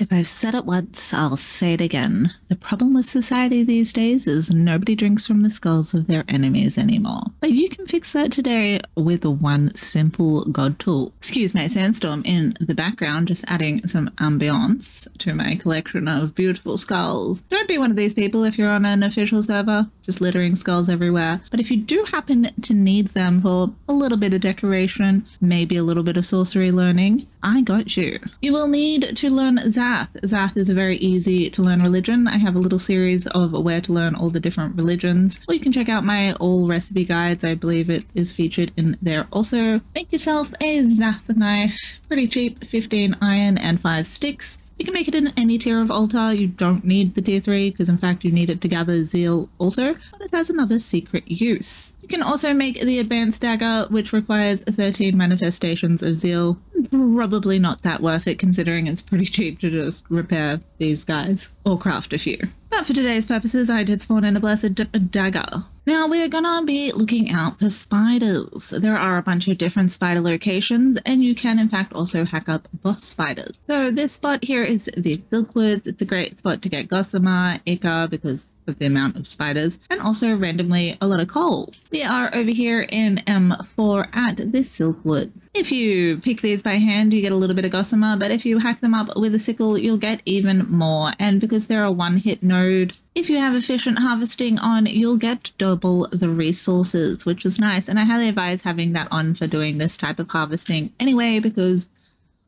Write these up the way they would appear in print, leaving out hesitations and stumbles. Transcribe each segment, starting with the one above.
If I've said it once, I'll say it again. The problem with society these days is nobody drinks from the skulls of their enemies anymore. But you can fix that today with one simple god tool. Excuse my sandstorm in the background, just adding some ambiance to my collection of beautiful skulls. Don't be one of these people if you're on an official server, just littering skulls everywhere. But if you do happen to need them for a little bit of decoration, maybe a little bit of sorcery learning, I got you. You will need to learn Zath. Zath is a very easy to learn religion. I have a little series of where to learn all the different religions, or you can check out my all recipe guides. I believe it is featured in there also. Make yourself a Zath knife. Pretty cheap, 15 iron and 5 sticks. You can make it in any tier of altar. You don't need the tier 3 because in fact you need it to gather zeal also, but it has another secret use. You can also make the advanced dagger, which requires 13 manifestations of zeal. Probably not that worth it considering it's pretty cheap to just repair these guys or craft a few. But for today's purposes, I did spawn in a blessed dagger. Now we're gonna be looking out for spiders. There are a bunch of different spider locations and you can in fact also hack up boss spiders. So this spot here is the Silkwoods. It's a great spot to get gossamer, ichor because of the amount of spiders, and also randomly a lot of coal. We are over here in M4 at the Silkwood. If you pick these by hand you get a little bit of gossamer, but if you hack them up with a sickle you'll get even more, and because they're a one-hit node, if you have efficient harvesting on, you'll get double the resources, which is nice. And I highly advise having that on for doing this type of harvesting anyway, because,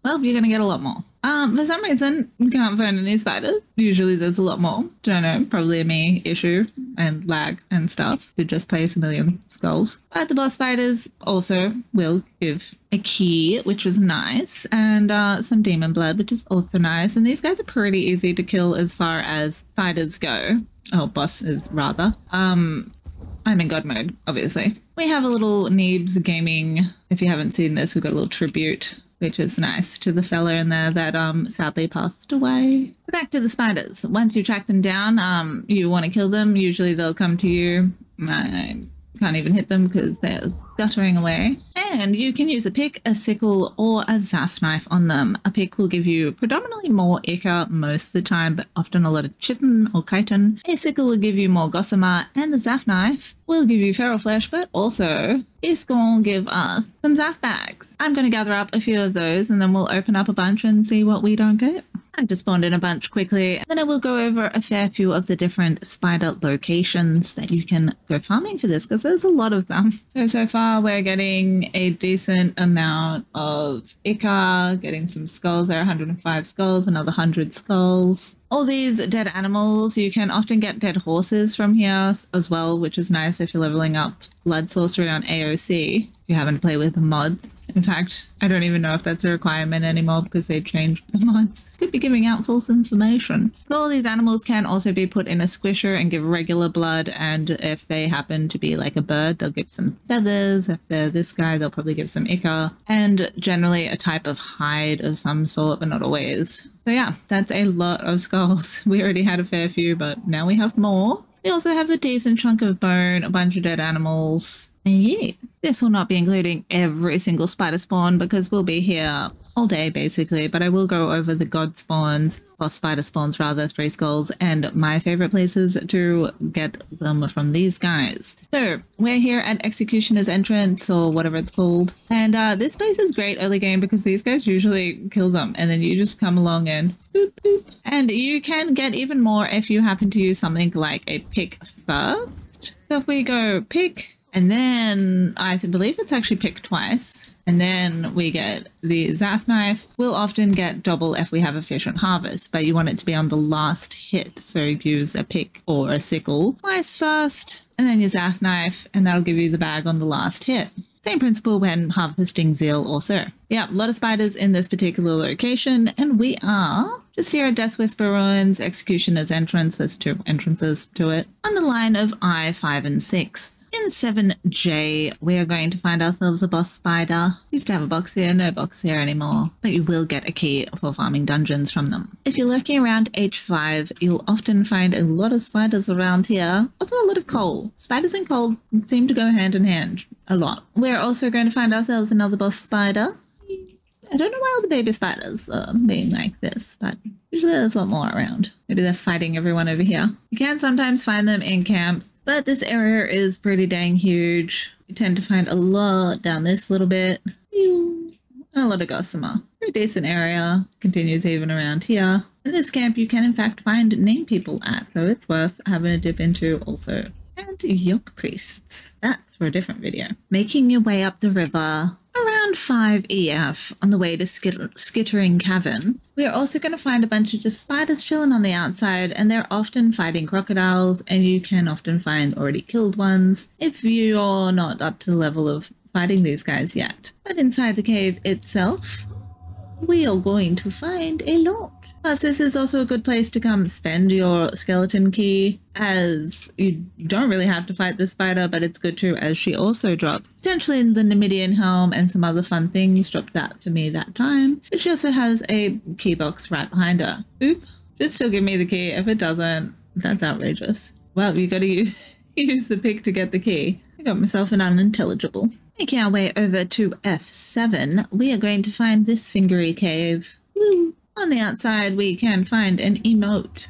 well, you're going to get a lot more. For some reason, you can't find any spiders. Usually there's a lot more. Don't know, probably a me issue and lag and stuff. You just place a million skulls. But the boss spiders also will give a key, which is nice, and some demon blood, which is also nice. And these guys are pretty easy to kill as far as spiders go. Oh, bosses rather. I'm in god mode, obviously. We have a little Neebs gaming. If you haven't seen this, we've got a little tribute, which is nice, to the fella in there that sadly passed away. Back to the spiders. Once you track them down, you want to kill them. Usually they'll come to you. I can't even hit them because they're guttering away. And you can use a pick, a sickle, or a Zath knife on them. A pick will give you predominantly more ichor most of the time, but often a lot of chitin or chitin. A sickle will give you more gossamer, and the Zath knife will give you feral flesh, but also it's gonna give us some Zath bags. I'm gonna gather up a few of those and then we'll open up a bunch and see what we don't get. I've just spawned in a bunch quickly, and then I will go over a fair few of the different spider locations that you can go farming for this, because there's a lot of them. So far we're getting a decent amount of ichor, getting some skulls there, 105 skulls, another 100 skulls. All these dead animals, you can often get dead horses from here as well, which is nice if you're leveling up blood sorcery on AOC. If you haven't played with the mods. In fact, I don't even know if that's a requirement anymore because they changed the mods. Could be giving out false information. But all these animals can also be put in a squisher and give regular blood, and if they happen to be like a bird, they'll give some feathers. If they're this guy, they'll probably give some ichor, and generally a type of hide of some sort, but not always. So yeah, that's a lot of skulls. We already had a fair few, but now we have more. We also have a decent chunk of bone, a bunch of dead animals, and yeah. This will not be including every single spider spawn because we'll be here all day basically, but I will go over the god spawns, or spider spawns rather, 3 skulls, and my favorite places to get them from these guys. So we're here at Executioner's Entrance, or whatever it's called, and this place is great early game because these guys usually kill them and then you just come along and boop boop, and you can get even more if you happen to use something like a pick first. So if we go pick, and then I believe it's actually picked twice, and then we get the Zath knife. We'll often get double if we have efficient harvest, but you want it to be on the last hit. So use a pick or a sickle twice first, and then your Zath knife, and that'll give you the bag on the last hit. Same principle when harvesting zeal also. Yeah, a lot of spiders in this particular location, and we are just here at Death Whisper Ruins, Executioner's Entrance. There's 2 entrances to it on the line of I, 5, and 6. In 7J, we are going to find ourselves a boss spider. Used to have a box here, no box here anymore, but you will get a key for farming dungeons from them. If you're lurking around H5, you'll often find a lot of spiders around here. Also a lot of coal. Spiders and coal seem to go hand in hand a lot. We're also going to find ourselves another boss spider. I don't know why all the baby spiders are being like this, but usually there's a lot more around. Maybe they're fighting everyone over here. You can sometimes find them in camps, but this area is pretty dang huge. You tend to find a lot down this little bit. And a lot of gossamer. Pretty decent area. Continues even around here. In this camp you can in fact find name people at, so it's worth having a dip into also. And York priests. That's for a different video. Making your way up the river. Around 5 EF on the way to Skittering Cavern, we are also going to find a bunch of just spiders chilling on the outside, and they're often fighting crocodiles, and you can often find already killed ones if you're not up to the level of fighting these guys yet. But inside the cave itself, we are going to find a lot. Plus, this is also a good place to come spend your skeleton key, as you don't really have to fight the spider, but it's good too, as she also drops potentially in the Numidian helm and some other fun things. Dropped that for me that time. But she also has a key box right behind her. Oop. Should still give me the key. If it doesn't, that's outrageous. Well, you gotta use the pick to get the key. I got myself an unintelligible. Making our way over to F7, we are going to find this fingery cave. Woo. On the outside, we can find an emote.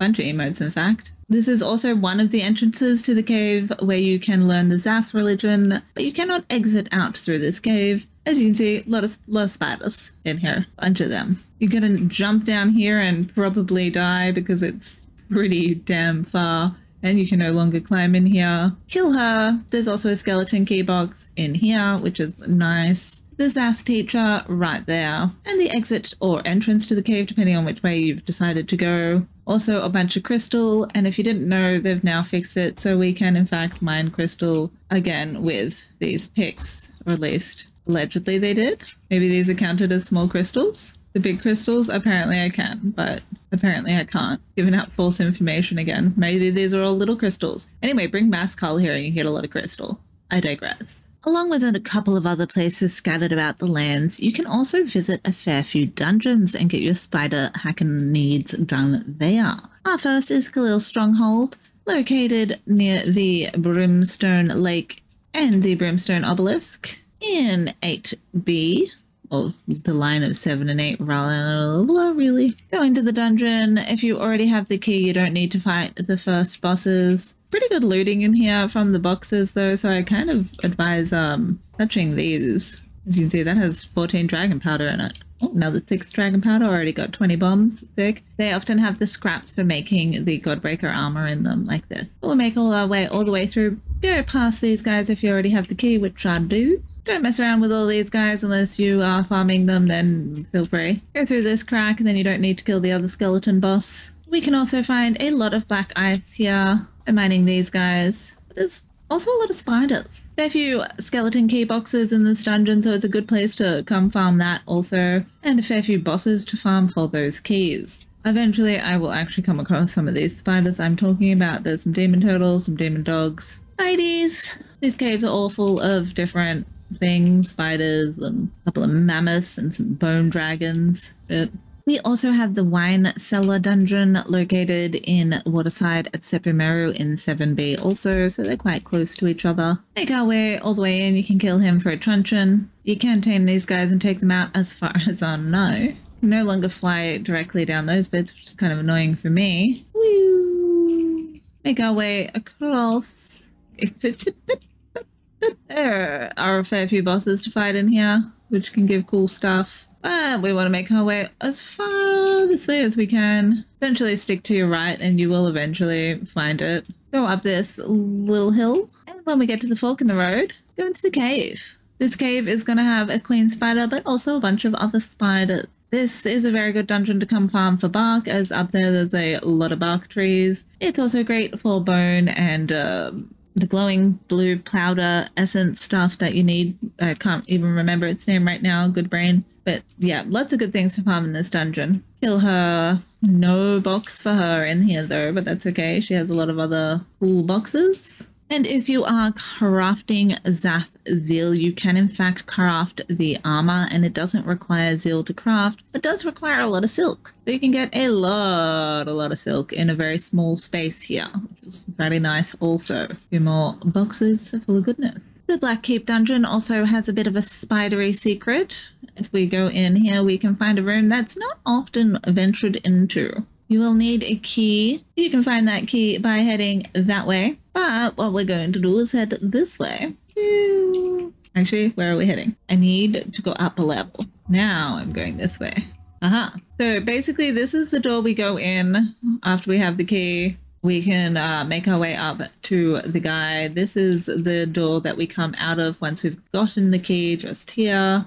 Bunch of emotes, in fact. This is also one of the entrances to the cave where you can learn the Zath religion, but you cannot exit out through this cave. As you can see, a lot of spiders in here. Bunch of them. You're gonna jump down here and probably die because it's pretty damn far. And you can no longer climb in here. Kill her. There's also a skeleton key box in here, which is nice. The Zath teacher right there. And the exit or entrance to the cave, depending on which way you've decided to go. Also a bunch of crystal. And if you didn't know, they've now fixed it. So we can, in fact, mine crystal again with these picks. Or at least, allegedly they did. Maybe these are counted as small crystals. The big crystals, apparently I can, but apparently I can't. Giving out false information again. Maybe these are all little crystals. Anyway, bring Mascal here and you get a lot of crystal. I digress. Along with a couple of other places scattered about the lands, you can also visit a fair few dungeons and get your spider hacking needs done there. Our first is Galil Stronghold, located near the Brimstone Lake and the Brimstone Obelisk in 8B. Or the line of 7 and 8, really. Go into the dungeon. If you already have the key, you don't need to fight the first bosses. Pretty good looting in here from the boxes, though, so I kind of advise touching these. As you can see, that has 14 dragon powder in it. Oh, another 6 dragon powder, already got 20 bombs, sick. They often have the scraps for making the Godbreaker armor in them, like this. We'll make all the way through. Go past these guys if you already have the key, which I do. Don't mess around with all these guys unless you are farming them, then feel free. Go through this crack and then you don't need to kill the other skeleton boss. We can also find a lot of black eyes here. I'm mining these guys. But there's also a lot of spiders. There are a few skeleton key boxes in this dungeon, so it's a good place to come farm that also. And a fair few bosses to farm for those keys. Eventually I will actually come across some of these spiders I'm talking about. There's some demon turtles, some demon dogs. Ladies! These caves are all full of different things, spiders, and a couple of mammoths and some bone dragons. We also have the Wine Cellar dungeon located in Waterside at Sepumeru in 7B also, so they're quite close to each other. Make our way all the way in. You can kill him for a truncheon. You can tame these guys and take them out as far as I know. You no longer fly directly down those bits, which is kind of annoying for me. Woo! Make our way across. There are a fair few bosses to fight in here, which can give cool stuff. But we want to make our way as far this way as we can. Essentially stick to your right and you will eventually find it. Go up this little hill. And when we get to the fork in the road, go into the cave. This cave is going to have a queen spider, but also a bunch of other spiders. This is a very good dungeon to come farm for bark, as up there there's a lot of bark trees. It's also great for bone and the glowing blue powder essence stuff that you need. I can't even remember its name right now, good brain. But yeah, lots of good things to farm in this dungeon. Kill her. No box for her in here though, but that's okay. She has a lot of other cool boxes. And if you are crafting Zath Zeal, you can in fact craft the armor, and it doesn't require Zeal to craft, but does require a lot of silk. So you can get a lot of silk in a very small space here, which is very nice also. A few more boxes full of goodness. The Black Keep dungeon also has a bit of a spidery secret. If we go in here, we can find a room that's not often ventured into. You will need a key. You can find that key by heading that way. But what we're going to do is head this way. Actually, where are we heading? I need to go up a level. Now I'm going this way. So basically this is the door we go in after we have the key. We can make our way up to the guy. This is the door that we come out of once we've gotten the key, just here.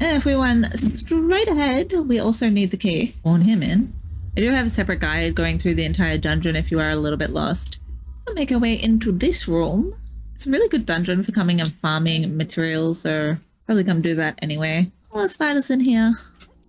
And if we went straight ahead, we also need the key. Warn him in. I do have a separate guide going through the entire dungeon if you are a little bit lost. We'll make our way into this room. It's a really good dungeon for coming and farming materials, so probably come do that anyway. All the spiders in here,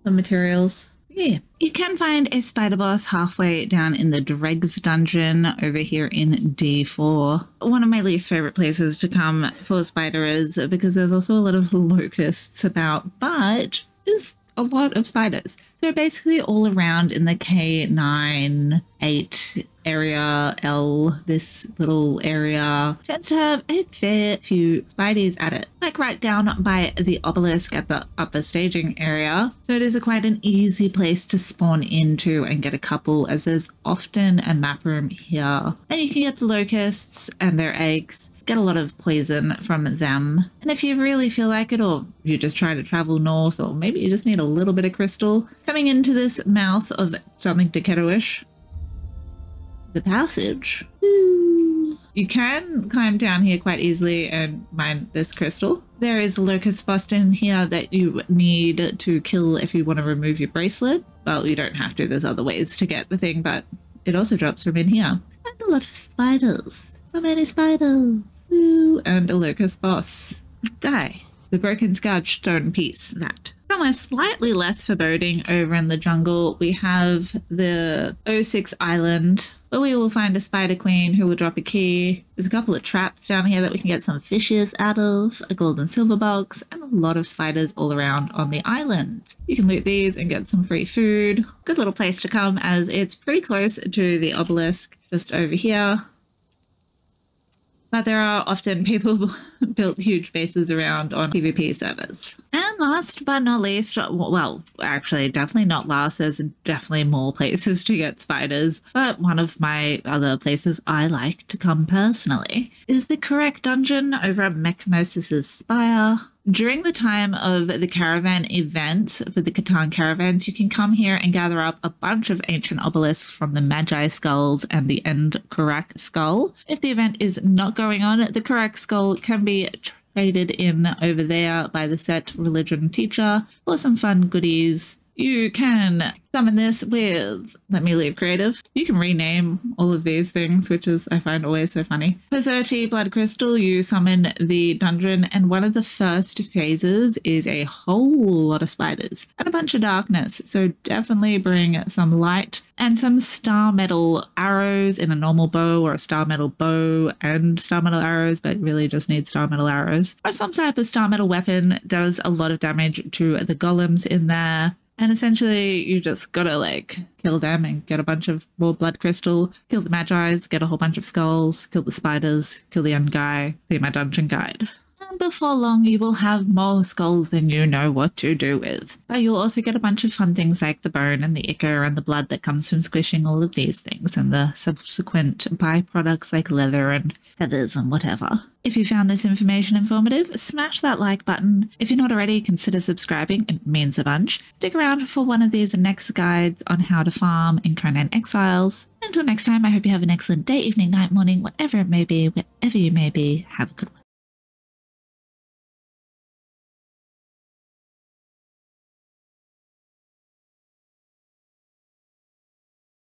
the materials. Yeah, you can find a spider boss halfway down in the Dregs dungeon over here in D4. One of my least favorite places to come for spiders because there's also a lot of locusts about, but there's a lot of spiders. They're basically all around in the K9, 8 area, L, this little area. Tends to have a fair few spideys at it. Like right down by the obelisk at the upper staging area. So it is quite an easy place to spawn into and get a couple, as there's often a map room here. And you can get the locusts and their eggs. Get a lot of poison from them. And if you really feel like it, or you're just trying to travel north, or maybe you just need a little bit of crystal, coming into this mouth of something Deketto-ish, the passage. Ooh. You can climb down here quite easily and mine this crystal. There is a locust bust in here that you need to kill if you want to remove your bracelet. Well, you don't have to, there's other ways to get the thing, but it also drops from in here. And a lot of spiders. So many spiders. Ooh. And a locust boss. Die. The broken scarred stone piece, that. Somewhere slightly less foreboding over in the jungle, we have the 06 Island, where we will find a spider queen who will drop a key. There's a couple of traps down here that we can get some fishes out of, a gold and silver box, and a lot of spiders all around on the island. You can loot these and get some free food. Good little place to come, as it's pretty close to the obelisk, just over here. But there are often people built huge bases around on PvP servers. And last but not least, well, actually definitely not last, there's definitely more places to get spiders, but one of my other places I like to come personally is the correct dungeon over at Mechmosis' Spire. During the time of the caravan events for the Catan caravans, you can come here and gather up a bunch of ancient obelisks from the Magi skulls and the End Karak skull. If the event is not going on, the Karak skull can be traded in over there by the Set religion teacher for some fun goodies. You can summon this with, let me leave creative. You can rename all of these things, which is, I find always so funny. For 30 blood crystal, you summon the dungeon, and one of the first phases is a whole lot of spiders and a bunch of darkness. So definitely bring some light and some star metal arrows in a normal bow, or a star metal bow and star metal arrows, but really just need star metal arrows. Or some type of star metal weapon does a lot of damage to the golems in there. And essentially, you just gotta like kill them and get a bunch of more blood crystal, kill the Magi's, get a whole bunch of skulls, kill the spiders, kill the end guy, see my dungeon guide. And before long, you will have more skulls than you know what to do with. But you'll also get a bunch of fun things like the bone and the ichor and the blood that comes from squishing all of these things, and the subsequent byproducts like leather and feathers and whatever. If you found this information informative, smash that like button. If you're not already, consider subscribing. It means a bunch. Stick around for one of these next guides on how to farm in Conan Exiles. Until next time, I hope you have an excellent day, evening, night, morning, whatever it may be, wherever you may be. Have a good one.